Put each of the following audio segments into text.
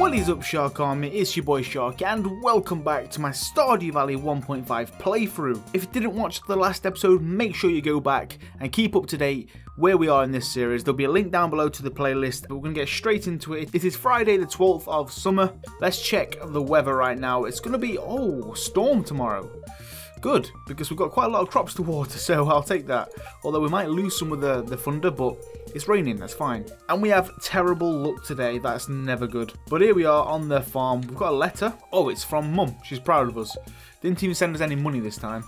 What is up, Shark Army? It's your boy Shark and welcome back to my Stardew Valley 1.5 playthrough. If you didn't watch the last episode, make sure you go back and keep up to date where we are in this series. There'll be a link down below to the playlist, but we're going to get straight into it. It is Friday the 12th of summer. Let's check the weather right now. It's going to be, storm tomorrow. Good, because we've got quite a lot of crops to water, so I'll take that. Although we might lose some of the thunder, but it's raining, that's fine. And we have terrible luck today, that's never good. But here we are on the farm. We've got a letter. Oh, it's from Mum. She's proud of us. Didn't even send us any money this time.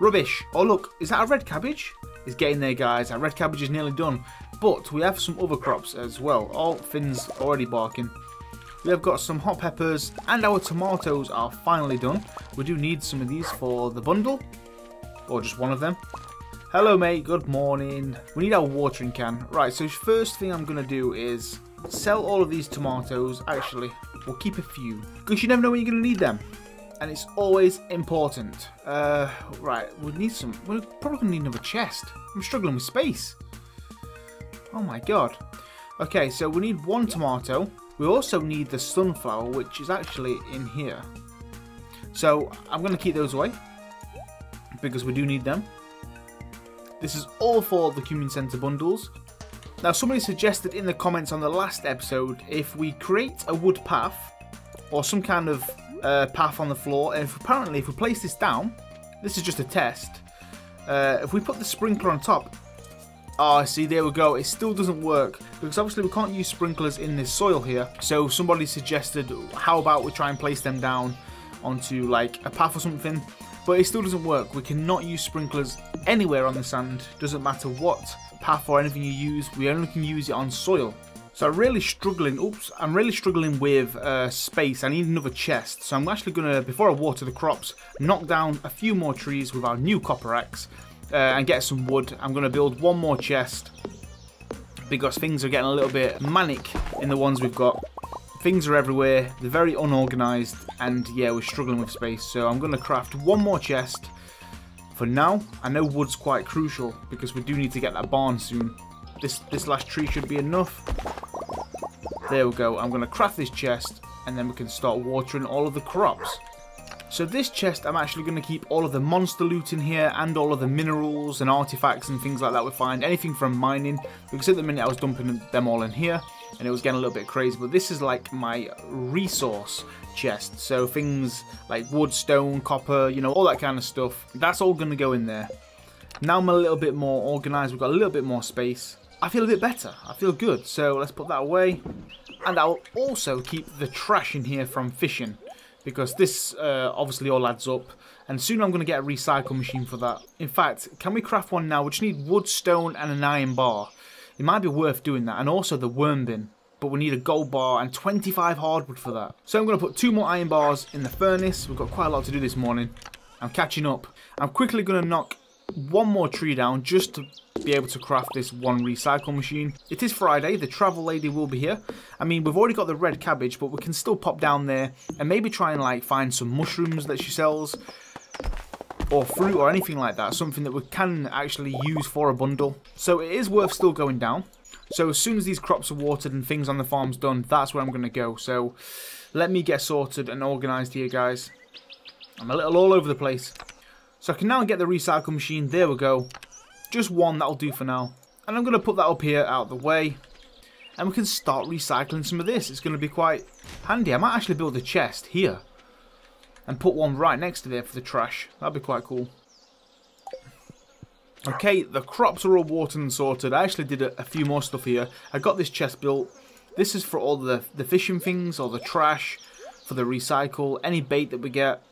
Rubbish. Oh, look, is that a red cabbage? It's getting there, guys. Our red cabbage is nearly done. But we have some other crops as well. Oh, Finn's already barking. We have got some hot peppers and our tomatoes are finally done. We do need some of these for the bundle, or just one of them. Hello mate, good morning. We need our watering can. Right, so first thing I'm going to do is sell all of these tomatoes. Actually, we'll keep a few, because you never know when you're going to need them. And it's always important. Right, we need some. We're probably going to need another chest. I'm struggling with space. Oh my god. Okay, so we need one tomato. We also need the sunflower, which is actually in here. So I'm going to keep those away, because we do need them. This is all for the Community Center bundles. Now, somebody suggested in the comments on the last episode, if we create a wood path, or some kind of path on the floor, and if we place this down, this is just a test, if we put the sprinkler on top. Ah, see, there we go. It still doesn't work, because obviously we can't use sprinklers in this soil here. So somebody suggested, how about we try and place them down onto like a path or something, but it still doesn't work. We cannot use sprinklers anywhere on the sand. Doesn't matter what path or anything you use, we only can use it on soil. So I'm really struggling. Oops, I'm really struggling with space. I need another chest. So I'm actually gonna, before I water the crops, knock down a few more trees with our new copper axe. And get some wood. I'm going to build one more chest, because things are getting a little bit manic in the ones we've got. Things are everywhere, they're very unorganized, and yeah, we're struggling with space. So I'm going to craft one more chest for now. I know wood's quite crucial, because we do need to get that barn soon. This last tree should be enough. There we go. I'm going to craft this chest, and then we can start watering all of the crops. So this chest, I'm actually going to keep all of the monster loot in here, and all of the minerals and artifacts and things like that we find. Anything from mining, because at the minute I was dumping them all in here and it was getting a little bit crazy. But this is like my resource chest. So things like wood, stone, copper, you know, all that kind of stuff. That's all going to go in there. Now I'm a little bit more organized. We've got a little bit more space. I feel a bit better. I feel good. So let's put that away. And I'll also keep the trash in here from fishing, because this obviously all adds up. And soon I'm going to get a recycle machine for that. In fact, can we craft one now? We just need wood, stone, and an iron bar. It might be worth doing that. And also the worm bin. But we need a gold bar and 25 hardwood for that. So I'm going to put 2 more iron bars in the furnace. We've got quite a lot to do this morning. I'm catching up. I'm quickly going to knock one more tree down, just to be able to craft this one recycle machine. It is Friday, the travel lady will be here. I mean, we've already got the red cabbage, but we can still pop down there and maybe try and like find some mushrooms that she sells, or fruit, or anything like that, something that we can actually use for a bundle. So it is worth still going down. So as soon as these crops are watered and things on the farm's done, that's where I'm going to go. So let me get sorted and organized here, guys. I'm a little all over the place. So I can now get the recycle machine. There we go. Just one, that'll do for now. And I'm going to put that up here out of the way. And we can start recycling some of this. It's going to be quite handy. I might actually build a chest here and put one right next to there for the trash. That'd be quite cool. Okay, the crops are all watered and sorted. I actually did a few more stuff here. I got this chest built. This is for all the fishing things, or the trash, for the recycle, any bait that we get.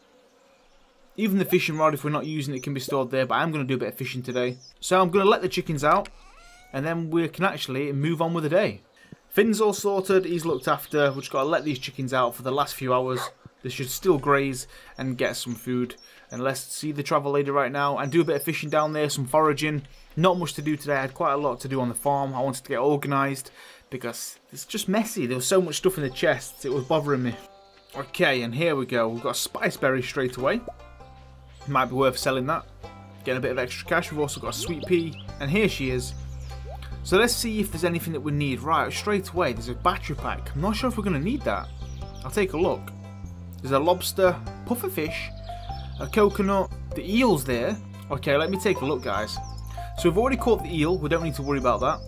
Even the fishing rod, if we're not using it, can be stored there. But I'm going to do a bit of fishing today. So I'm going to let the chickens out, and then we can actually move on with the day. Finn's all sorted. He's looked after. We've just got to let these chickens out for the last few hours. They should still graze and get some food. And let's see the travel lady right now and do a bit of fishing down there, some foraging. Not much to do today. I had quite a lot to do on the farm. I wanted to get organised, because it's just messy. There was so much stuff in the chests. It was bothering me. Okay, and here we go. We've got a spice berry straight away. Might be worth selling that, getting a bit of extra cash. We've also got a sweet pea, and here she is. So let's see if there's anything that we need. Right, straight away, there's a battery pack. I'm not sure if we're going to need that. I'll take a look. There's a lobster, pufferfish, a coconut, the eel's there. Okay, let me take a look, guys. So we've already caught the eel, we don't need to worry about that.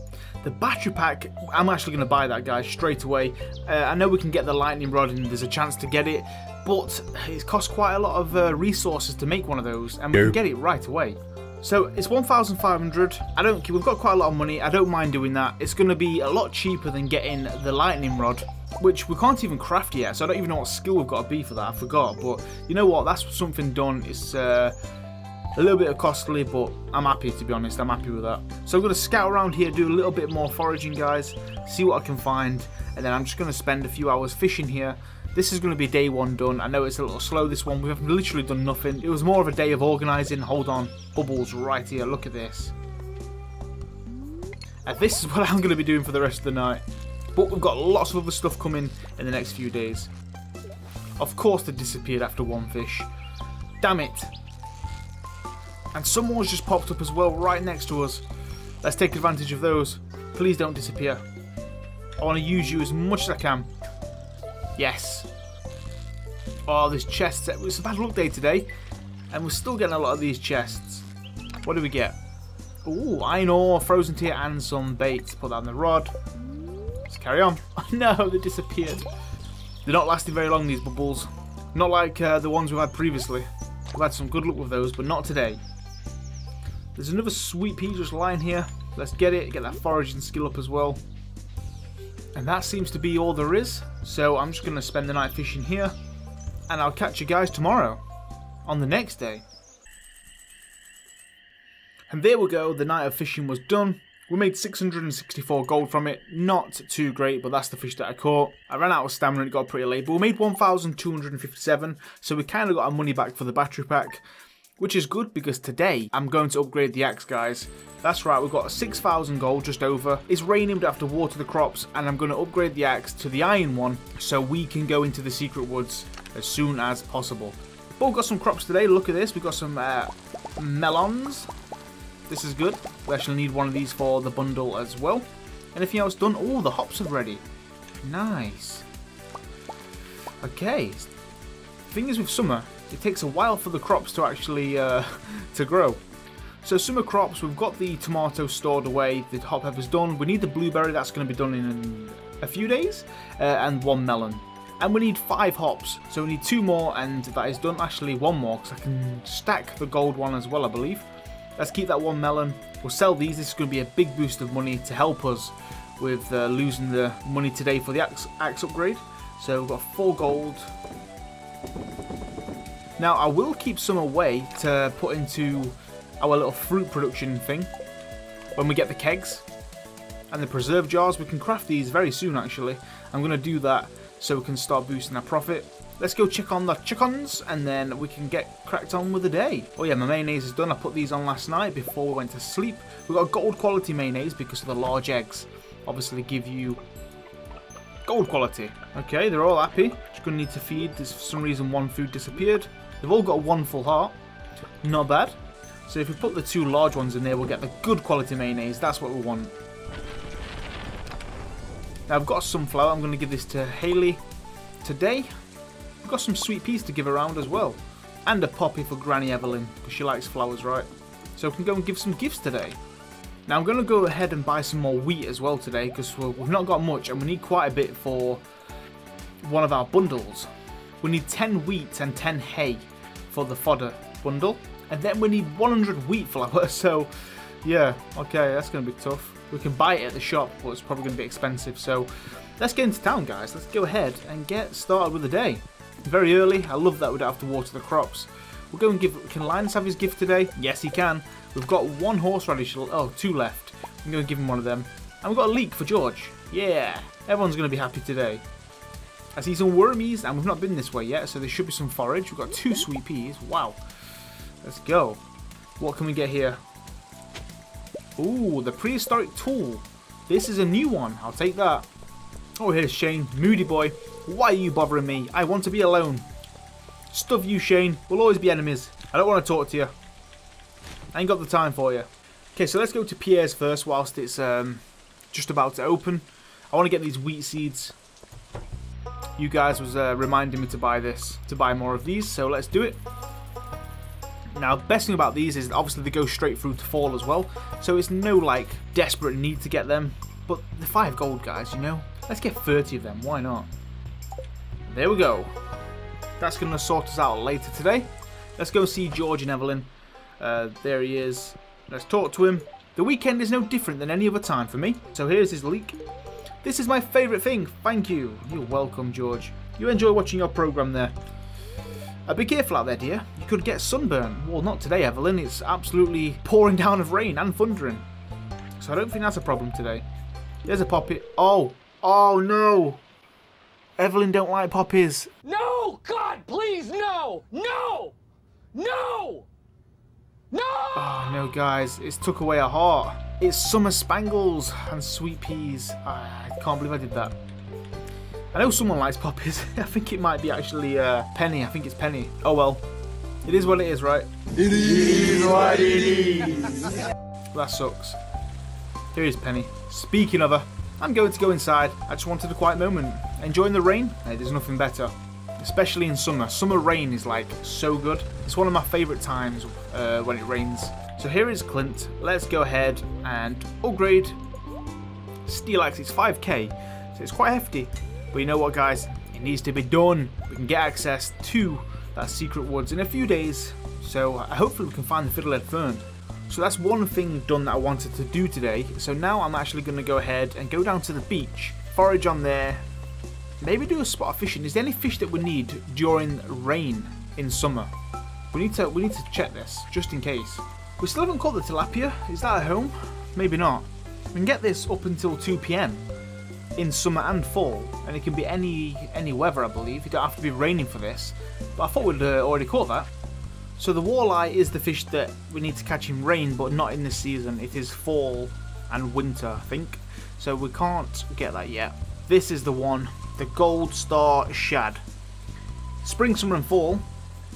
The battery pack, I'm actually going to buy that, guys, straight away. I know we can get the lightning rod and there's a chance to get it, but it costs quite a lot of resources to make one of those, and we can get it right away. So it's 1,500. I don't care, we've got quite a lot of money, I don't mind doing that. It's going to be a lot cheaper than getting the lightning rod, which we can't even craft yet, so I don't even know what skill we've got to be for that, I forgot. But you know what, that's something done. It's a little bit costly, but I'm happy, to be honest. I'm happy with that. So I'm going to scout around here, do a little bit more foraging, guys, see what I can find, and then I'm just going to spend a few hours fishing here. This is going to be day one done. I know it's a little slow, this one. We have literally done nothing. It was more of a day of organising. Hold on, bubbles right here, look at this. And this is what I'm going to be doing for the rest of the night. But we've got lots of other stuff coming in the next few days. Of course they disappeared after one fish. Damn it. And someone's just popped up as well right next to us. Let's take advantage of those. Please don't disappear. I want to use you as much as I can. Yes. Oh, this chest set. It's a bad luck day today. And we're still getting a lot of these chests. What do we get? Ooh, iron ore, frozen tier, and some bait. Put that on the rod. Let's carry on. Oh, no, they disappeared. They're not lasting very long, these bubbles. Not like the ones we've had previously. We've had some good luck with those, but not today. There's another sweet pea just lying here. Let's get it, get that foraging skill up as well. And that seems to be all there is. So I'm just going to spend the night fishing here. And I'll catch you guys tomorrow, on the next day. And there we go, the night of fishing was done. We made 664 gold from it. Not too great, but that's the fish that I caught. I ran out of stamina and it got pretty late, but we made 1,257. So we kind of got our money back for the battery pack, which is good because today I'm going to upgrade the axe, guys. That's right, we've got 6,000 gold just over. It's raining, but I have to water the crops, and I'm going to upgrade the axe to the iron one so we can go into the secret woods as soon as possible. But we've got some crops today. Look at this, we've got some melons. This is good. We actually need one of these for the bundle as well. Anything else done? Oh, the hops are ready. Nice. Okay. Thing is with summer, it takes a while for the crops to actually to grow. So summer crops, we've got the tomato stored away, the hot pepper's done, we need the blueberry, that's going to be done in a few days, and one melon. And we need 5 hops, so we need 2 more, and that is done. Actually, 1 more, because I can stack the gold one as well, I believe. Let's keep that 1 melon. We'll sell these. This is going to be a big boost of money to help us with losing the money today for the axe upgrade. So we've got 4 gold. Now, I will keep some away to put into our little fruit production thing when we get the kegs and the preserve jars. We can craft these very soon, actually. I'm going to do that so we can start boosting our profit. Let's go check on the chickens, and then we can get cracked on with the day. Oh yeah, my mayonnaise is done. I put these on last night before we went to sleep. We got gold quality mayonnaise because of the large eggs. Obviously give you gold quality. Okay, they're all happy. Just going to need to feed. There's for some reason one food disappeared. They've all got one full heart. Not bad. So if we put the 2 large ones in there, we'll get the good quality mayonnaise. That's what we want. Now I've got some flour. I'm going to give this to Hayley today. We've got some sweet peas to give around as well. And a poppy for Granny Evelyn, because she likes flowers, right? So we can go and give some gifts today. Now I'm going to go ahead and buy some more wheat as well today, because we've not got much, and we need quite a bit for one of our bundles. We need 10 wheat and 10 hay for the fodder bundle, and then we need 100 wheat flour, so yeah, okay, that's going to be tough. We can buy it at the shop, but it's probably going to be expensive, so let's get into town, guys. Let's go ahead and get started with the day. It's very early. I love that we don't have to water the crops. We'll go and give... Can Linus have his gift today? Yes, he can. We've got 1 horseradish... Oh, 2 left. I'm going to give him one of them. And we've got a leek for George. Yeah. Everyone's going to be happy today. I see some wormies, and we've not been this way yet, so there should be some forage. We've got 2 sweet peas. Wow. Let's go. What can we get here? Ooh, the prehistoric tool. This is a new one. I'll take that. Oh, here's Shane. Moody boy. Why are you bothering me? I want to be alone. Stuff you, Shane. We'll always be enemies. I don't want to talk to you. I ain't got the time for you. Okay, so let's go to Pierre's first whilst it's just about to open. I want to get these wheat seeds. you guys was reminding me to buy this, to buy more of these, so let's do it. Now, best thing about these is obviously they go straight through to fall as well, so it's no like desperate need to get them. But the 5 gold, guys, you know, let's get 30 of them. Why not? There we go. That's gonna sort us out later today. Let's go see George and Evelyn. There he is. Let's talk to him. The weekend is no different than any other time for me. So here's his leak. This is my favourite thing. Thank you. You're welcome, George. You enjoy watching your programme there. Be careful out there, dear. You could get sunburn. Well, not today, Evelyn. It's absolutely pouring down of rain and thundering. So I don't think that's a problem today. There's a poppy. Oh. Oh, no. Evelyn don't like poppies. No, God, please, no. No. No! No! Oh, no, guys. It's took away a heart. It's summer spangles and sweet peas. I can't believe I did that. I know someone likes poppies. I think it might be actually Penny. I think it's Penny. Oh, well. It is what it is, right? It is what it is. That sucks. Here is Penny. Speaking of her, I'm going to go inside. I just wanted a quiet moment. Enjoying the rain? Hey, there's nothing better. Especially in summer. Summer rain is like so good. It's one of my favourite times when it rains. So here is Clint. Let's go ahead and upgrade. Steel axe, it's 5k. So it's quite hefty. But you know what, guys? It needs to be done. We can get access to that secret woods in a few days. So hopefully we can find the Fiddlehead Fern. So that's one thing done that I wanted to do today. So now I'm actually going to go ahead and go down to the beach. Forage on there. Maybe do a spot of fishing. Is there any fish that we need during rain in summer? We need to check this, just in case. We still haven't caught the tilapia. Is that at home? Maybe not. We can get this up until 2 PM in summer and fall, and it can be any weather, I believe. You don't have to be raining for this, but I thought we'd already caught that. So the walleye is the fish that we need to catch in rain, but not in this season. It is fall and winter, I think. So we can't get that yet. This is the one. The gold star shad. Spring, summer and fall,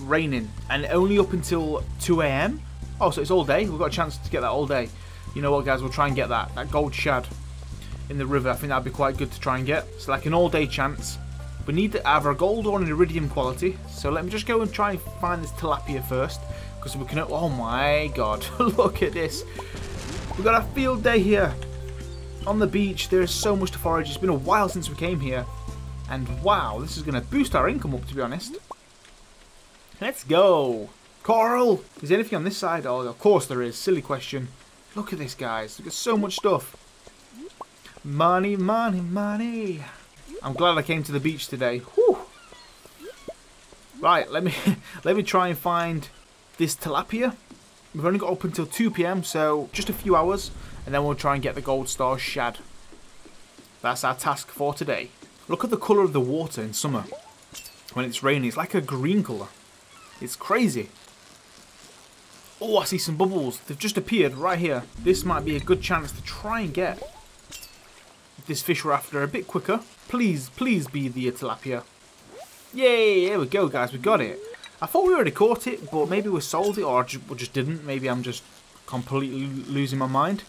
raining, and only up until 2 AM. Oh, so it's all day. We've got a chance to get that all day. You know what, guys, we'll try and get that gold shad in the river. I think that'd be quite good to try and get. It's like an all day chance. We need to have our gold or an iridium quality. So let me just go and try and find this tilapia first, because we can, oh my God, look at this. We've got a field day here on the beach. There is so much to forage. It's been a while since we came here. And wow, this is going to boost our income up, to be honest. Let's go. Coral. Is there anything on this side? Oh, of course there is. Silly question. Look at this, guys. Look at so much stuff. Money, money, money. I'm glad I came to the beach today. Whew. Right, let me try and find this tilapia. We've only got up until 2 PM, so just a few hours. And then we'll try and get the gold star shad. That's our task for today. Look at the colour of the water in summer. When it's raining, it's like a green colour. It's crazy. Oh, I see some bubbles. They've just appeared right here. This might be a good chance to try and get this fish we're after a bit quicker. Please, please be the tilapia. Yay, there we go, guys. We got it. I thought we already caught it, but maybe we sold it or just didn't. Maybe I'm just completely losing my mind.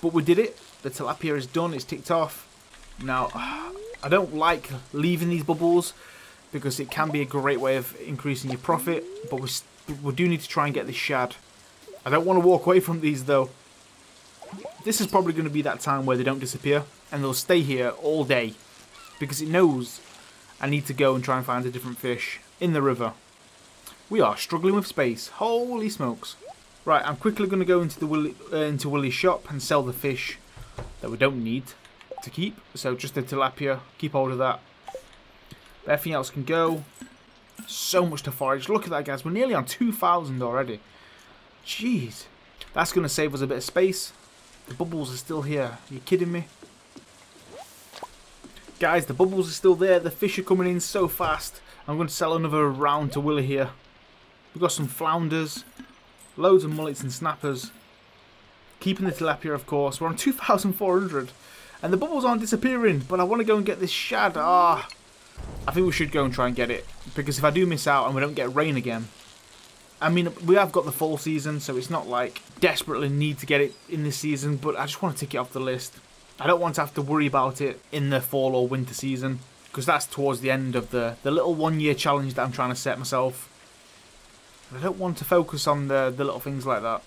But we did it. The tilapia is done. It's ticked off. Now, I don't like leaving these bubbles because it can be a great way of increasing your profit, but we do need to try and get this shad. I don't want to walk away from these though. This is probably going to be that time where they don't disappear and they'll stay here all day because it knows I need to go and try and find a different fish in the river. We are struggling with space. Holy smokes. Right, I'm quickly going to go into Willie's shop and sell the fish that we don't need to keep. So just the tilapia, keep hold of that. Everything else can go. So much to forage. Look at that, guys, we're nearly on 2,000 already. Jeez, that's going to save us a bit of space. The bubbles are still here. Are you kidding me, guys? The bubbles are still there. The fish are coming in so fast. I'm going to sell another round to Willie here. We've got some flounders, loads of mullets and snappers, keeping the tilapia, of course. We're on 2,400. And the bubbles aren't disappearing, but I want to go and get this shad. Ah, I think we should go and try and get it, because if I do miss out and we don't get rain again, I mean, we have got the fall season, so it's not like desperately need to get it in this season, but I just want to take it off the list. I don't want to have to worry about it in the fall or winter season. because that's towards the end of the little one-year challenge that I'm trying to set myself. I don't want to focus on the little things like that.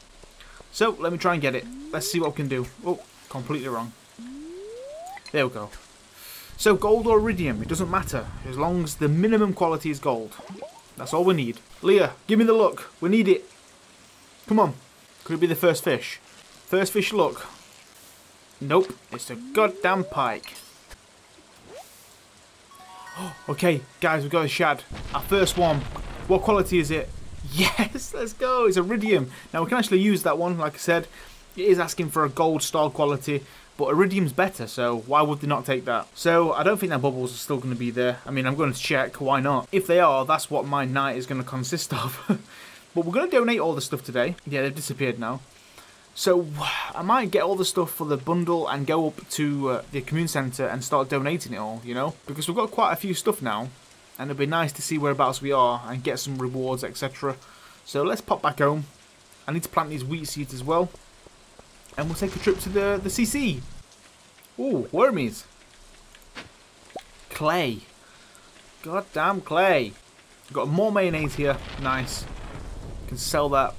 So, let me try and get it. Let's see what we can do. Oh, completely wrong. There we go. So, gold or iridium, it doesn't matter. As long as the minimum quality is gold. That's all we need. Leah, give me the luck. We need it. Come on. Could it be the first fish? First fish luck. Nope. It's a goddamn pike. Okay, guys, we've got a shad. Our first one. What quality is it? Yes, let's go. It's iridium. Now, we can actually use that one. Like I said, it is asking for a gold star quality, but iridium's better, so why would they not take that? So, I don't think their bubbles are still going to be there. I mean, I'm going to check. Why not? If they are, that's what my night is going to consist of. But we're going to donate all the stuff today. Yeah, they've disappeared now. So, I might get all the stuff for the bundle and go up to the community centre and start donating it all, you know? Because we've got quite a few stuff now. And it'd be nice to see whereabouts we are and get some rewards, etc. So let's pop back home. I need to plant these wheat seeds as well. And we'll take a trip to the CC. Ooh, wormies. Clay. Goddamn clay. Got more mayonnaise here. Nice. Can sell that.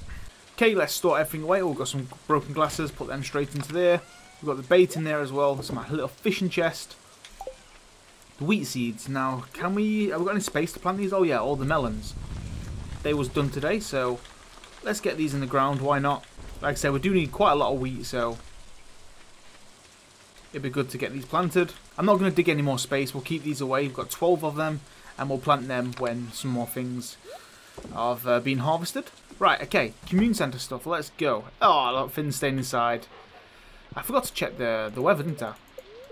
Okay, let's store everything away. Oh, we've got some broken glasses. Put them straight into there. We've got the bait in there as well. That's my little fishing chest. The wheat seeds. Now, can we... Have we got any space to plant these? Oh, yeah, all the melons. They was done today, so let's get these in the ground. Why not? Like I said, we do need quite a lot of wheat, so it'd be good to get these planted. I'm not going to dig any more space. We'll keep these away. We've got 12 of them, and we'll plant them when some more things have been harvested. Right, okay. Community centre stuff. Let's go. Oh, look, Finn's staying inside. I forgot to check the weather, didn't I?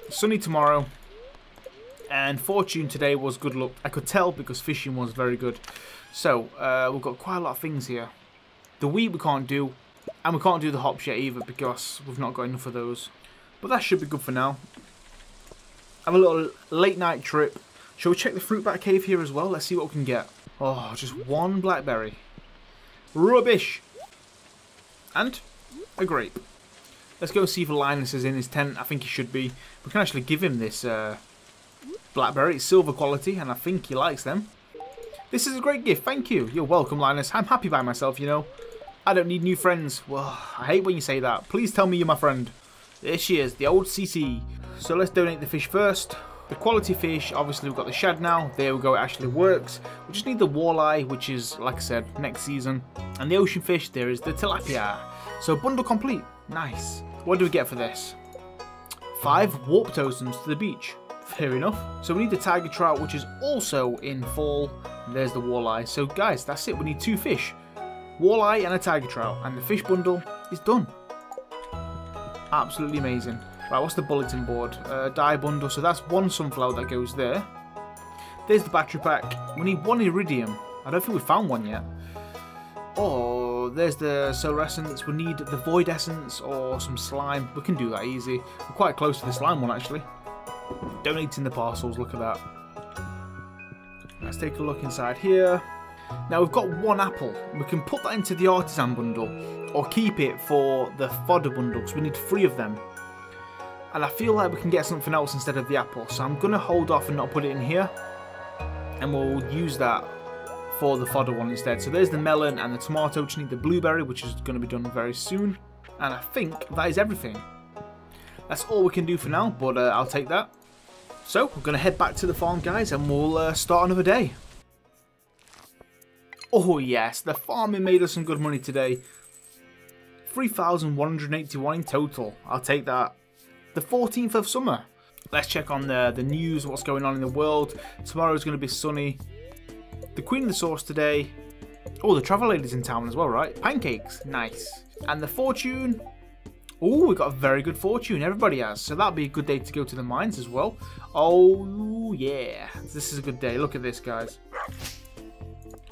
Sunny tomorrow. And fortune today was good luck. I could tell because fishing was very good. So, we've got quite a lot of things here. The wheat we can't do. And we can't do the hops yet either because we've not got enough of those. But that should be good for now. Have a little late night trip. Shall we check the fruit bat cave here as well? Let's see what we can get. Oh, just one blackberry. Rubbish. And a grape. Let's go see if Linus is in his tent. I think he should be. We can actually give him this... blackberry, it's silver quality, and I think he likes them. This is a great gift, thank you. You're welcome, Linus. I'm happy by myself, you know. I don't need new friends. Well, I hate when you say that. Please tell me you're my friend. There she is, the old CC. So let's donate the fish first. The quality fish, obviously we've got the shad now. There we go, it actually works. We just need the walleye, which is, like I said, next season. And the ocean fish, there is the tilapia. So bundle complete. Nice. What do we get for this? 5 warp totems to the beach. Fair enough. So we need the tiger trout, which is also in fall. And there's the walleye. So guys, that's it. We need 2 fish. Walleye and a tiger trout. And the fish bundle is done. Absolutely amazing. Right, what's the bulletin board? Dye bundle. So that's 1 sunflower that goes there. There's the battery pack. We need 1 iridium. I don't think we found one yet. Oh, there's the solar essence. We need the void essence or some slime. We can do that easy. We're quite close to the slime one, actually. Donating the parcels, look at that. Let's take a look inside here. Now we've got 1 apple. We can put that into the artisan bundle or keep it for the fodder bundle because we need 3 of them. And I feel like we can get something else instead of the apple. So I'm going to hold off and not put it in here. And we'll use that for the fodder one instead. So there's the melon and the tomato. We just need the blueberry, which is going to be done very soon. And I think that is everything. That's all we can do for now, but I'll take that. So, we're going to head back to the farm, guys, and we'll start another day. Oh, yes, the farming made us some good money today. 3,181 in total. I'll take that. The 14th of summer. Let's check on the news, what's going on in the world. Tomorrow is going to be sunny. The Queen of the Sauce today. Oh, the Travel Lady's in town as well, right? Pancakes. Nice. And the fortune... Oh, we got a very good fortune. Everybody has. So that'll be a good day to go to the mines as well. Oh, yeah. This is a good day. Look at this, guys.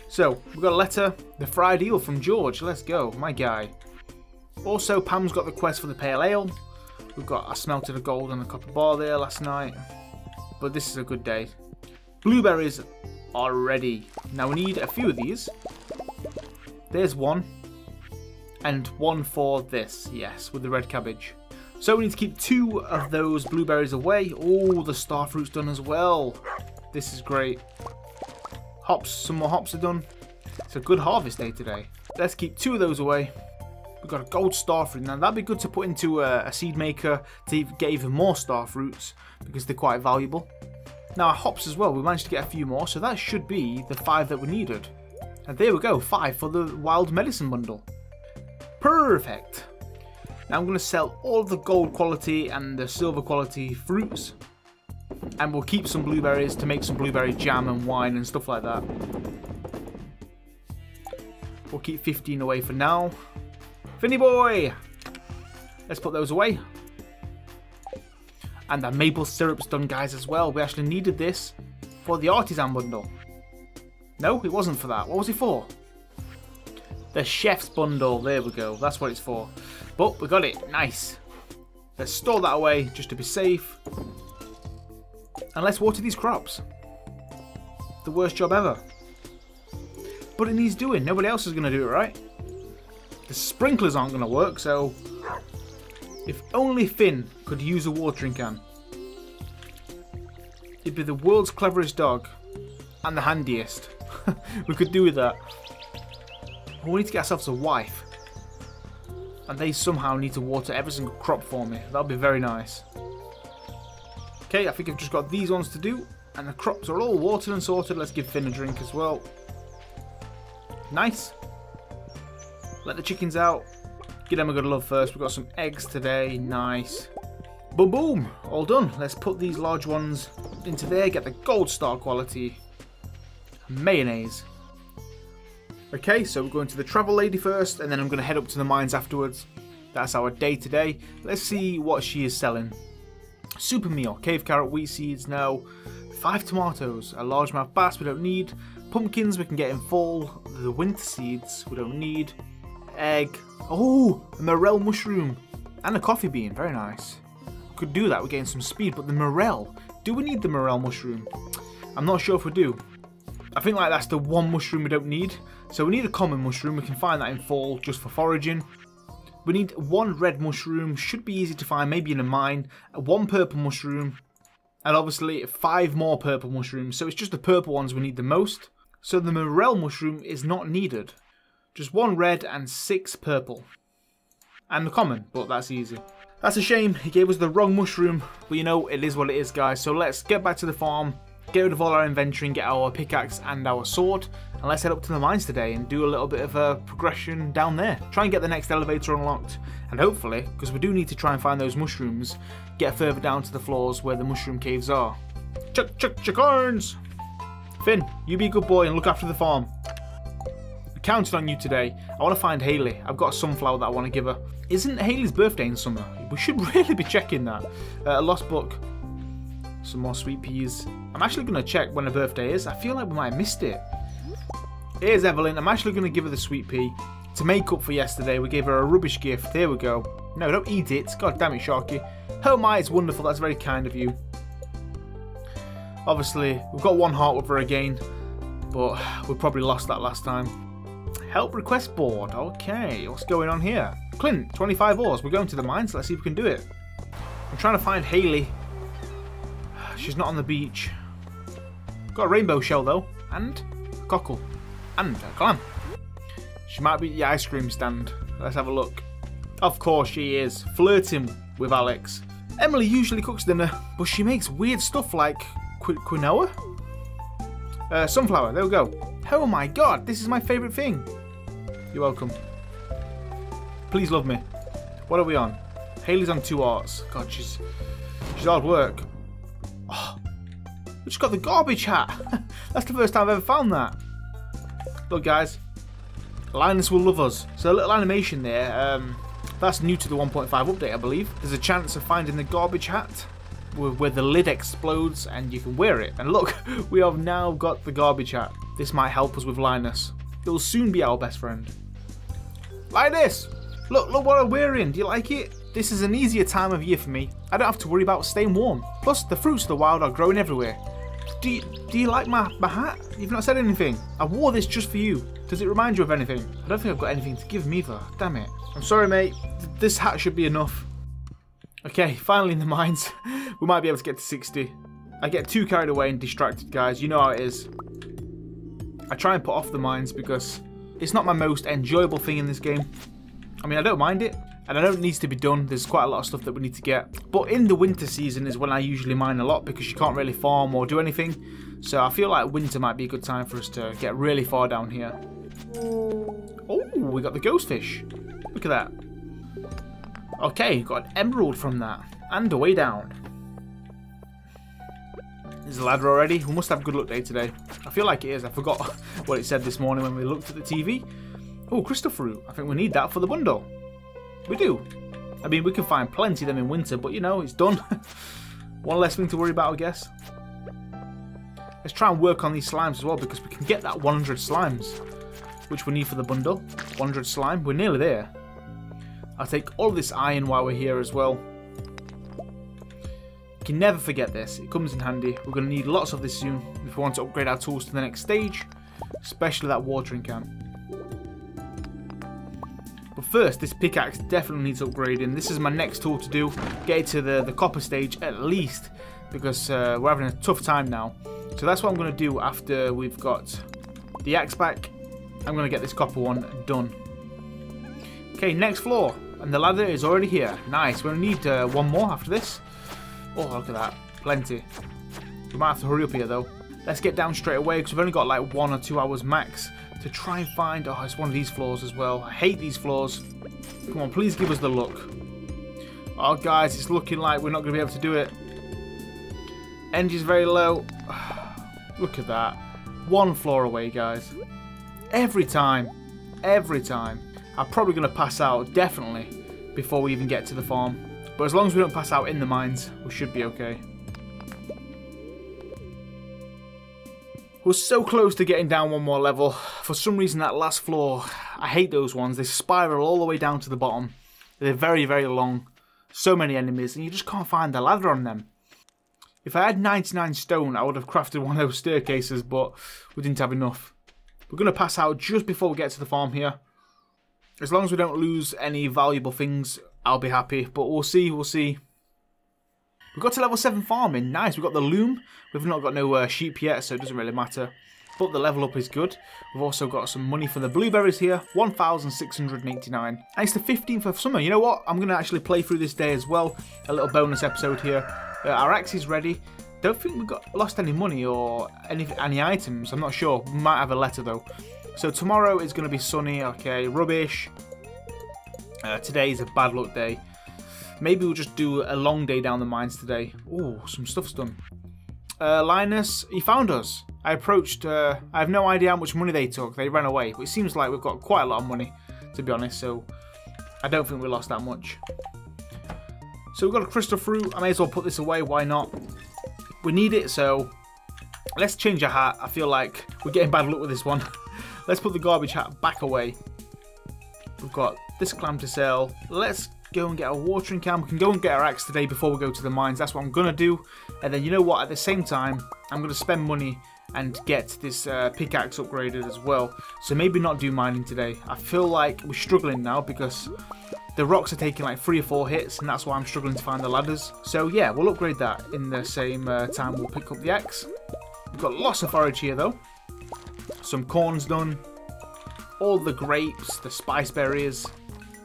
So, we got a letter. The fried eel from George. Let's go. My guy. Also, Pam's got the quest for the pale ale. We've got... I smelted a gold and a copper bar there last night. But this is a good day. Blueberries are ready. Now, we need a few of these. There's one. And 1 for this, yes, with the red cabbage. So we need to keep 2 of those blueberries away. Oh, the starfruit's done as well. This is great. Hops, some more hops are done. It's a good harvest day today. Let's keep two of those away. We've got a gold star fruit. Now that'd be good to put into a seed maker to get even more star fruits because they're quite valuable. Now our hops as well, we managed to get a few more, so that should be the 5 that we needed. And there we go, 5 for the wild medicine bundle. Perfect. Now I'm going to sell all the gold quality and the silver quality fruits. And we'll keep some blueberries to make some blueberry jam and wine and stuff like that. We'll keep 15 away for now. Finny boy! Let's put those away. And our maple syrup's done, guys, as well. We actually needed this for the artisan bundle. No, it wasn't for that. What was it for? The chef's bundle. There we go. That's what it's for. But we got it. Nice. Let's store that away just to be safe. And let's water these crops. The worst job ever. But it needs doing. Nobody else is going to do it, right? The sprinklers aren't going to work, so... if only Finn could use a watering can. He'd be the world's cleverest dog. And the handiest. We could do with that. But we need to get ourselves a wife. And they somehow need to water every single crop for me. That would be very nice. Okay, I think I've just got these ones to do. And the crops are all watered and sorted. Let's give Finn a drink as well. Nice. Let the chickens out. Give them a good love first. We've got some eggs today. Nice. Boom, boom. All done. Let's put these large ones into there. Get the gold star quality. Mayonnaise. Okay, so we're going to the travel lady first. And then I'm going to head up to the mines afterwards. That's our day today. Let's see what she is selling. Super meal, cave carrot, wheat seeds, no. 5 tomatoes, a largemouth bass we don't need. Pumpkins we can get in fall. The winter seeds we don't need. Egg. Oh, a morel mushroom. And a coffee bean, very nice. Could do that, we're getting some speed. But the morel, do we need the morel mushroom? I'm not sure if we do. I think like that's the one mushroom we don't need. So we need a common mushroom, we can find that in fall just for foraging. We need one red mushroom, should be easy to find, maybe in a mine. One purple mushroom, and obviously 5 more purple mushrooms. So it's just the purple ones we need the most. So the morel mushroom is not needed. Just 1 red and 6 purple. And the common, but that's easy. That's a shame, he gave us the wrong mushroom. But you know, it is what it is, guys. So let's get back to the farm, get rid of all our inventory and get our pickaxe and our sword. And let's head up to the mines today and do a little bit of a progression down there. Try and get the next elevator unlocked. And hopefully, because we do need to try and find those mushrooms, get further down to the floors where the mushroom caves are. Chickens! Finn, you be a good boy and look after the farm. I counted on you today. I want to find Hayley. I've got a sunflower that I want to give her. Isn't Hayley's birthday in summer? We should really be checking that. A lost book. Some more sweet peas. I'm actually going to check when her birthday is. I feel like we might have missed it. Here's Evelyn. I'm actually going to give her the sweet pea to make up for yesterday. We gave her a rubbish gift. There we go. No, don't eat it. God damn it, Sharky. Oh my, it's wonderful. That's very kind of you. Obviously, we've got one heart with her again, but we probably lost that last time. Help request board. Okay, what's going on here? Clint, 25 ores. We're going to the mines. Let's see if we can do it. I'm trying to find Hayley. She's not on the beach. Got a rainbow shell though, and a cockle, and a clam. She might be at the ice cream stand. Let's have a look. Of course she is, flirting with Alex. Emily usually cooks dinner, but she makes weird stuff like quinoa? Sunflower, there we go. Oh my god, this is my favourite thing. You're welcome. Please love me. What are we on? Hayley's on 2 arts. God, she's hard work. Oh, we just got the garbage hat. That's the first time I've ever found that. Look, guys. Linus will love us. So a little animation there. That's new to the 1.5 update, I believe. There's a chance of finding the garbage hat where the lid explodes and you can wear it. And look, we have now got the garbage hat. This might help us with Linus. It will soon be our best friend. Linus! Look what I'm wearing. Do you like it? This is an easier time of year for me. I don't have to worry about staying warm. Plus, the fruits of the wild are growing everywhere. Do you like my hat? You've not said anything. I wore this just for you. Does it remind you of anything? I don't think I've got anything to give me either. Damn it. I'm sorry, mate. This hat should be enough. Okay, finally in the mines. We might be able to get to 60. I get too carried away and distracted, guys. You know how it is. I try and put off the mines because it's not my most enjoyable thing in this game. I mean, I don't mind it, and I know it needs to be done. There's quite a lot of stuff that we need to get. But in the winter season is when I usually mine a lot because you can't really farm or do anything. So I feel like winter might be a good time for us to get really far down here. Oh, we got the ghost fish. Look at that. Okay, got an emerald from that. And a way down. There's a ladder already. We must have good luck day today. I feel like it is. I forgot what it said this morning when we looked at the TV. Oh, crystal fruit. I think we need that for the bundle. We do. I mean, we can find plenty of them in winter, but you know, it's done. One less thing to worry about, I guess. Let's try and work on these slimes as well, because we can get that 100 slimes, which we need for the bundle. 100 slime. We're nearly there. I'll take all this iron while we're here as well. You can never forget this. It comes in handy. We're going to need lots of this soon if we want to upgrade our tools to the next stage, especially that watering can. But first, this pickaxe definitely needs upgrading. This is my next tool to do. Get it to the copper stage at least, because we're having a tough time now. So that's what I'm going to do after we've got the axe back. I'm going to get this copper one done. Okay, next floor. And the ladder is already here. Nice. We're going to need one more after this. Oh, look at that. Plenty. We might have to hurry up here, though. Let's get down straight away, because we've only got like 1 or 2 hours max to try and find... Oh, it's one of these floors as well. I hate these floors. Come on, please give us the luck. Oh, guys, it's looking like we're not going to be able to do it. Energy's very low. Look at that. One floor away, guys. Every time. Every time. I'm probably going to pass out, definitely, before we even get to the farm. But as long as we don't pass out in the mines, we should be okay. We're so close to getting down one more level. For some reason, that last floor, I hate those ones. They spiral all the way down to the bottom. They're very, very long. So many enemies, and you just can't find the ladder on them. If I had 99 stone, I would have crafted one of those staircases, but we didn't have enough. We're going to pass out just before we get to the farm here. As long as we don't lose any valuable things, I'll be happy. But we'll see, we'll see. We've got to level 7 farming. Nice, we've got the loom. We've not got no sheep yet, so it doesn't really matter. But the level up is good. We've also got some money for the blueberries here. 1,689. And it's the 15th of summer. You know what? I'm going to actually play through this day as well. A little bonus episode here. Our axe is ready. Don't think we got lost any money or any items. I'm not sure. We might have a letter, though. So tomorrow is going to be sunny, okay, rubbish. Today is a bad luck day. Maybe we'll just do a long day down the mines today. Ooh, some stuff's done. Linus, he found us. I approached, I have no idea how much money they took. They ran away. But it seems like we've got quite a lot of money, to be honest. So I don't think we lost that much. So we've got a crystal fruit. I may as well put this away. Why not? We need it, so let's change our hat. I feel like we're getting bad luck with this one. Let's put the garbage hat back away. We've got this clam to sell. Let's go and get our watering can. We can go and get our axe today before we go to the mines. That's what I'm going to do. And then you know what? At the same time, I'm going to spend money and get this pickaxe upgraded as well. So maybe not do mining today. I feel like we're struggling now because the rocks are taking like 3 or 4 hits. And that's why I'm struggling to find the ladders. So yeah, we'll upgrade that in the same time we'll pick up the axe. We've got lots of forage here though. Some corn's done, all the grapes, the spice berries.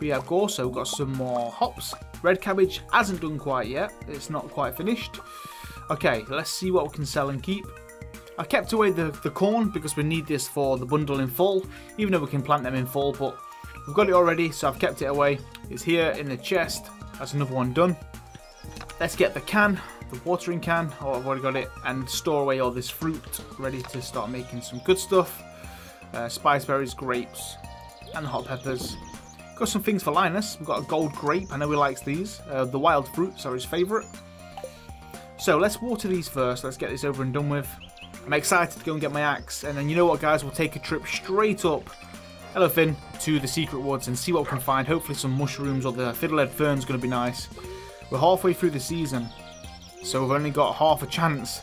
We have also got some more hops. Red cabbage hasn't done quite yet. It's not quite finished. Okay, let's see what we can sell and keep. I kept away the corn because we need this for the bundle in fall, even though we can plant them in fall, but we've got it already, so I've kept it away. It's here in the chest. That's another one done. Let's get the can. The watering can, oh I've already got it, and store away all this fruit, ready to start making some good stuff. Spice berries, grapes, and hot peppers. Got some things for Linus. We've got a gold grape, I know he likes these. The wild fruits are his favourite. So let's water these first, let's get this over and done with. I'm excited to go and get my axe, and then you know what guys, we'll take a trip straight up, hello Finn, to the secret woods and see what we can find. Hopefully some mushrooms or the fiddlehead fern's going to be nice. We're halfway through the season. So we've only got half a chance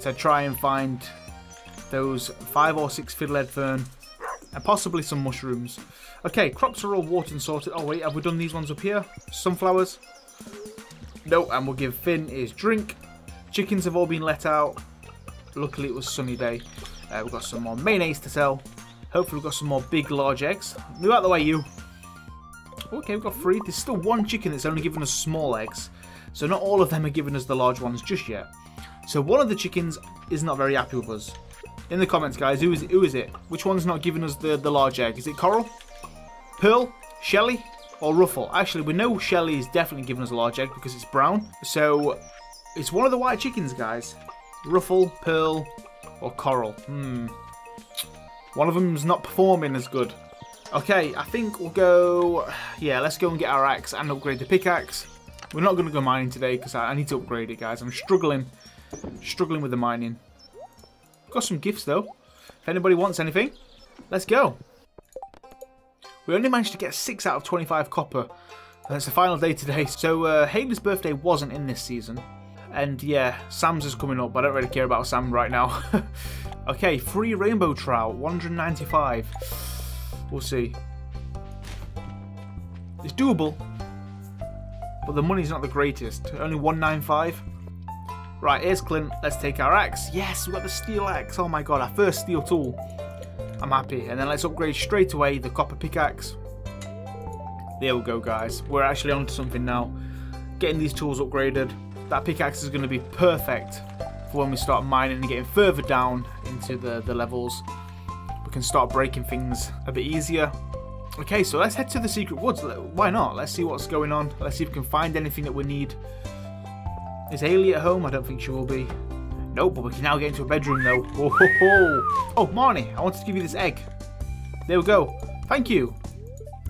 to try and find those 5 or 6 fiddlehead fern and possibly some mushrooms. Okay, crops are all watered and sorted. Oh wait, have we done these ones up here? Sunflowers? No, and we'll give Finn his drink. Chickens have all been let out. Luckily it was a sunny day. We've got some more mayonnaise to sell. Hopefully we've got some more big, large eggs. Move out of the way, you. Okay, we've got three. There's still one chicken that's only given us small eggs. So not all of them are giving us the large ones just yet. So one of the chickens is not very happy with us. In the comments, guys, who is it? Which one's not giving us the large egg? Is it Coral, Pearl, Shelly, or Ruffle? Actually, we know Shelly is definitely giving us a large egg because it's brown. So it's one of the white chickens, guys. Ruffle, Pearl, or Coral. One of them's not performing as good. Okay, I think we'll go... Yeah, let's go and get our axe and upgrade the pickaxe. We're not going to go mining today because I need to upgrade it, guys. I'm struggling with the mining. Got some gifts, though. If anybody wants anything, let's go. We only managed to get 6 out of 25 copper. And it's the final day today. So, Hayley's birthday wasn't in this season. And, yeah, Sam's is coming up. I don't really care about Sam right now. Okay, free rainbow trout, 195. We'll see. It's doable. But the money's not the greatest. Only 195. Right, here's Clint. Let's take our axe. Yes, we got the steel axe. Oh my god, our first steel tool. I'm happy. And then let's upgrade straight away the copper pickaxe. There we go, guys. We're actually onto something now. Getting these tools upgraded. That pickaxe is going to be perfect for when we start mining and getting further down into the levels. We can start breaking things a bit easier. Okay, so let's head to the secret woods. Why not? Let's see what's going on. Let's see if we can find anything that we need. Is Hayley at home? I don't think she will be. Nope, but we can now get into a bedroom though. Oh, oh, Marnie, I wanted to give you this egg. There we go. Thank you.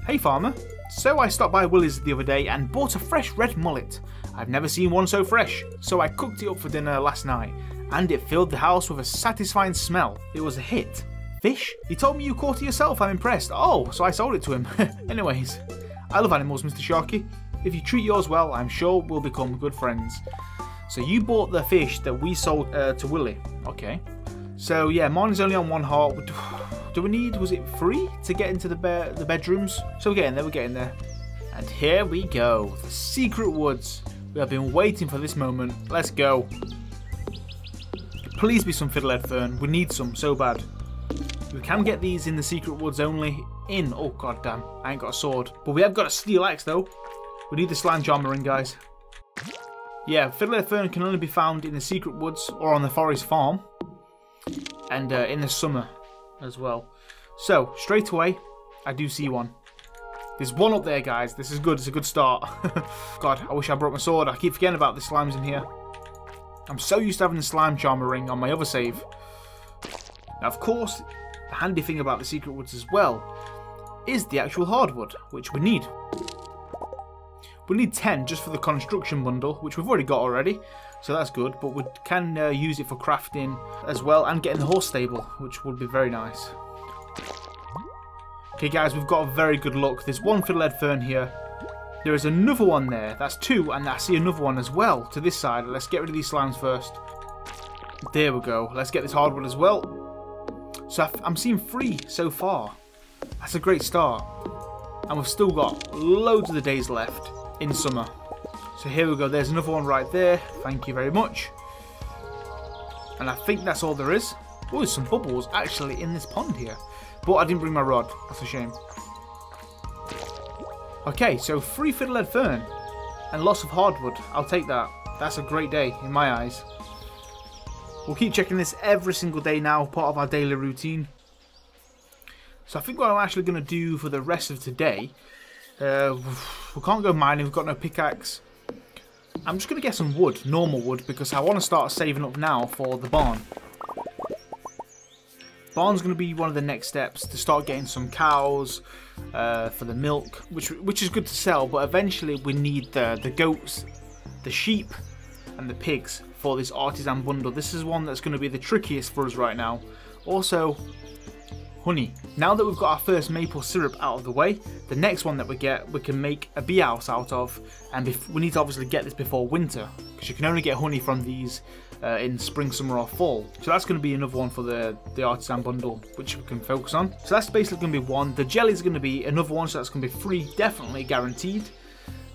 Hey, farmer. So I stopped by Willie's the other day and bought a fresh red mullet. I've never seen one so fresh. So I cooked it up for dinner last night and it filled the house with a satisfying smell. It was a hit. Fish? He told me you caught it yourself. I'm impressed. Oh, so I sold it to him. Anyways, I love animals, Mr. Sharky. If you treat yours well, I'm sure we'll become good friends. So you bought the fish that we sold to Willie. Okay. So yeah, mine is only on one heart. Do we need, was it free to get into the bedrooms? So we're getting there, And here we go, the secret woods. We have been waiting for this moment. Let's go. Please be some fiddlehead fern. We need some so bad. We can get these in the secret woods only in, oh god damn, I ain't got a sword. But we have got a steel axe though. We need the slange armor in, guys. Yeah, fiddlehead fern can only be found in the secret woods or on the forest farm. And in the summer as well. So, straight away, I do see one. There's one up there, guys. This is good. It's a good start. God, I wish I brought my sword. I keep forgetting about the slimes in here. I'm so used to having the slime charmer ring on my other save. Now, of course, the handy thing about the secret woods as well is the actual hardwood, which we need. We need 10 just for the construction bundle, which we've already got already, so that's good. But we can use it for crafting as well and getting the horse stable, which would be very nice. Okay, guys, we've got a very good look. There's one fiddlehead fern here. There is another one there. That's two, and I see another one as well to this side. Let's get rid of these slimes first. There we go. Let's get this hardwood as well. So I'm seeing 3 so far. That's a great start. And we've still got loads of the days left. In summer. So here we go. There's another one right there. Thank you very much. And I think that's all there is. Oh, there's some bubbles actually in this pond here. But I didn't bring my rod. That's a shame. Okay, so free fiddlehead fern and lots of hardwood. I'll take that. That's a great day in my eyes. We'll keep checking this every single day now. Part of our daily routine. So I think what I'm actually going to do for the rest of today... we can't go mining, we've got no pickaxe. I'm just going to get some wood, normal wood, because I want to start saving up now for the barn. Barn's going to be one of the next steps to start getting some cows for the milk, which is good to sell, but eventually we need the goats, the sheep and the pigs for this artisan bundle. This is one that's going to be the trickiest for us right now. Also... honey. Now that we've got our first maple syrup out of the way, the next one that we get, we can make a bee house out of, and we need to obviously get this before winter, because you can only get honey from these in spring, summer or fall. So that's going to be another one for the artisan bundle, which we can focus on. So that's basically going to be one. The jelly is going to be another one, so that's going to be free, definitely guaranteed,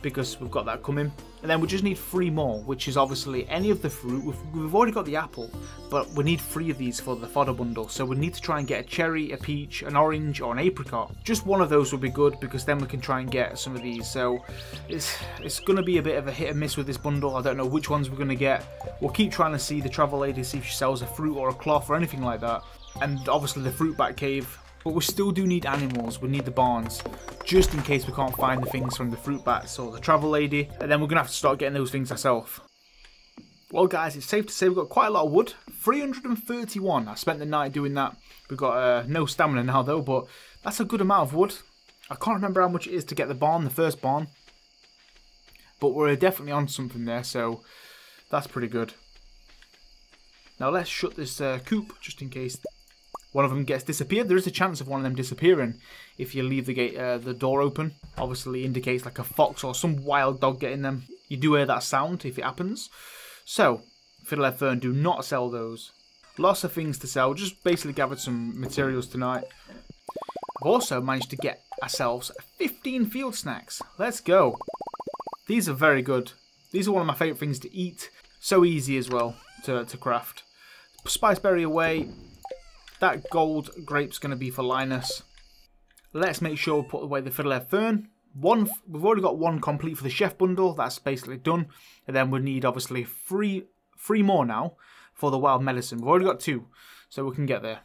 because we've got that coming. And then we just need 3 more, which is obviously any of the fruit. We've already got the apple, but we need 3 of these for the fodder bundle. So we need to try and get a cherry, a peach, an orange, or an apricot. Just one of those would be good, because then we can try and get some of these. So it's going to be a bit of a hit and miss with this bundle. I don't know which ones we're going to get. We'll keep trying to see the travel lady, see if she sells a fruit or a cloth or anything like that. And obviously the fruit bat cave. But we still do need animals, we need the barns, just in case we can't find the things from the fruit bats or the travel lady, and then we're going to have to start getting those things ourselves. Well guys, it's safe to say we've got quite a lot of wood, 331, I spent the night doing that. We've got no stamina now though, but that's a good amount of wood. I can't remember how much it is to get the barn, the first barn, but we're definitely on something there, so that's pretty good. Now let's shut this coop, just in case one of them gets disappeared. There is a chance of one of them disappearing if you leave the gate, the door open. Obviously indicates like a fox or some wild dog getting them. You do hear that sound if it happens. So, Fiddlehead Fern, do not sell those. Lots of things to sell. Just basically gathered some materials tonight. I've also managed to get ourselves 15 field snacks. Let's go. These are very good. These are one of my favourite things to eat. So easy as well to craft. Spiceberry away. That gold grape's going to be for Linus. Let's make sure we put away the Fiddlehead Fern. We've already got 1 complete for the chef bundle. That's basically done. And then we need obviously 3 more now for the wild medicine. We've already got 2, so we can get there.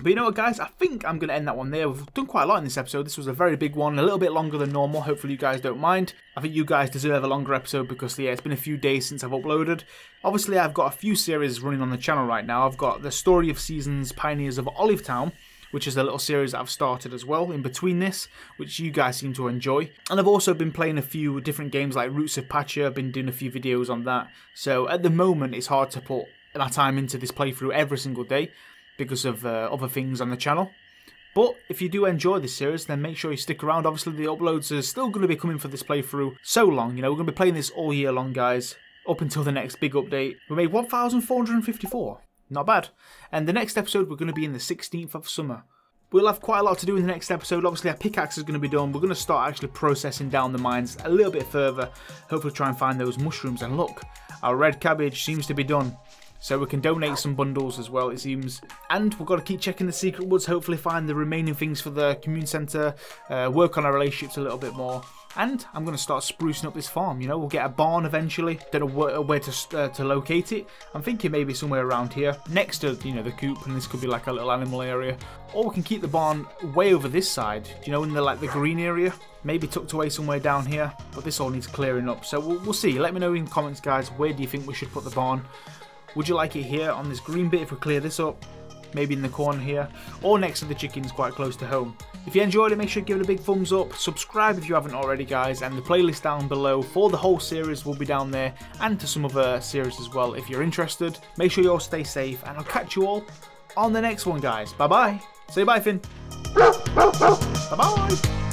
But you know what guys, I think I'm going to end that one there. We've done quite a lot in this episode. This was a very big one, a little bit longer than normal. Hopefully you guys don't mind. I think you guys deserve a longer episode because yeah, it's been a few days since I've uploaded. Obviously I've got a few series running on the channel right now. I've got the Story of Seasons, Pioneers of Olive Town, which is a little series that I've started as well in between this, which you guys seem to enjoy. And I've also been playing a few different games like Roots of Pacha. I've been doing a few videos on that. So at the moment it's hard to put my time into this playthrough every single day, because of other things on the channel. But if you do enjoy this series, then make sure you stick around. Obviously the uploads are still going to be coming for this playthrough so long. You know, we're going to be playing this all year long guys, up until the next big update. We made 1454, not bad. And the next episode we're going to be in the 16th of summer. We'll have quite a lot to do in the next episode. Obviously our pickaxe is going to be done. We're going to start actually processing down the mines a little bit further. Hopefully try and find those mushrooms. And look, our red cabbage seems to be done. So we can donate some bundles as well, it seems. And we've got to keep checking the secret woods, hopefully find the remaining things for the community centre, work on our relationships a little bit more. And I'm going to start sprucing up this farm, you know, we'll get a barn eventually. Don't know where to locate it. I'm thinking maybe somewhere around here, next to, you know, the coop, and this could be like a little animal area. Or we can keep the barn way over this side, you know, in the, like, the green area. Maybe tucked away somewhere down here, but this all needs clearing up. So we'll see. Let me know in the comments, guys, where do you think we should put the barn? Would you like it here on this green bit if we clear this up? Maybe in the corner here, or next to the chickens quite close to home. If you enjoyed it, make sure you give it a big thumbs up, subscribe if you haven't already guys, and the playlist down below for the whole series will be down there, and to some other series as well if you're interested. Make sure you all stay safe, and I'll catch you all on the next one guys. Bye bye. Say bye Finn. Bye bye.